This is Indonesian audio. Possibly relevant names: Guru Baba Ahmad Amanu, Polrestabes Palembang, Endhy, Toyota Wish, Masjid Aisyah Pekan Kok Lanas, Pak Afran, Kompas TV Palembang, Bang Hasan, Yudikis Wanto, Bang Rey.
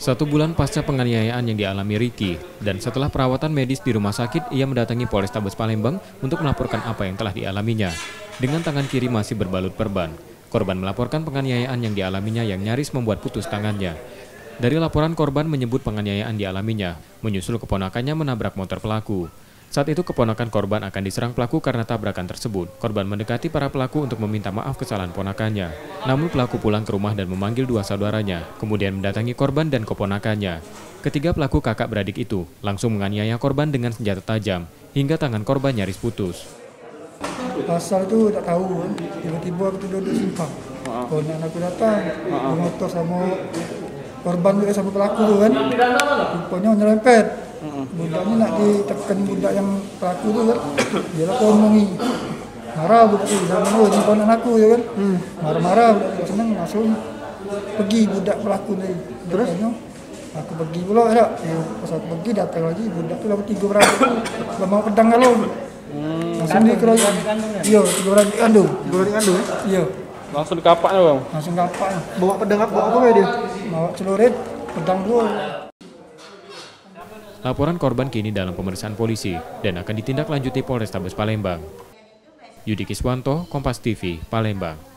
1 bulan pasca penganiayaan yang dialami Ricky, dan setelah perawatan medis di rumah sakit, ia mendatangi Polrestabes Palembang untuk melaporkan apa yang telah dialaminya. Dengan tangan kiri masih berbalut perban, korban melaporkan penganiayaan yang dialaminya yang nyaris membuat putus tangannya. Dari laporan korban menyebut penganiayaan dialaminya, menyusul keponakannya menabrak motor pelaku. Saat itu keponakan korban akan diserang pelaku karena tabrakan tersebut. Korban mendekati para pelaku untuk meminta maaf kesalahan ponakannya. Namun pelaku pulang ke rumah dan memanggil 2 saudaranya, kemudian mendatangi korban dan keponakannya. Ketiga pelaku kakak beradik itu langsung menganiaya korban dengan senjata tajam, hingga tangan korban nyaris putus. Pasal itu tak tahu, tiba-tiba aku duduk simpang. Korban aku datang, motor sama korban juga sama pelaku tu kan. Rupanya nyerempet. Budaknya nak ditekan budak yang pelaku tu kan. Dia lah ngomongi. Marah budak tu, sama korban aku ya kan. Marah-marah, senang langsung pergi budak pelaku ni. Terus? Aku pergi pula tak. Pas aku pergi datang lagi budak tu lama 3 orang. Lama pedang kalau. Langsung dikeroyok. Iya, 3 orang diandung. 2 orang diandung? Iya. Langsung dikapaknya bang? Langsung kapaknya. Bawa pedang apa? Bawa apa dia? Bawa celurit, pedang dulu. Laporan korban kini dalam pemeriksaan polisi dan akan ditindaklanjuti Polrestabes Palembang. Yudikis Wanto, Kompas TV, Palembang.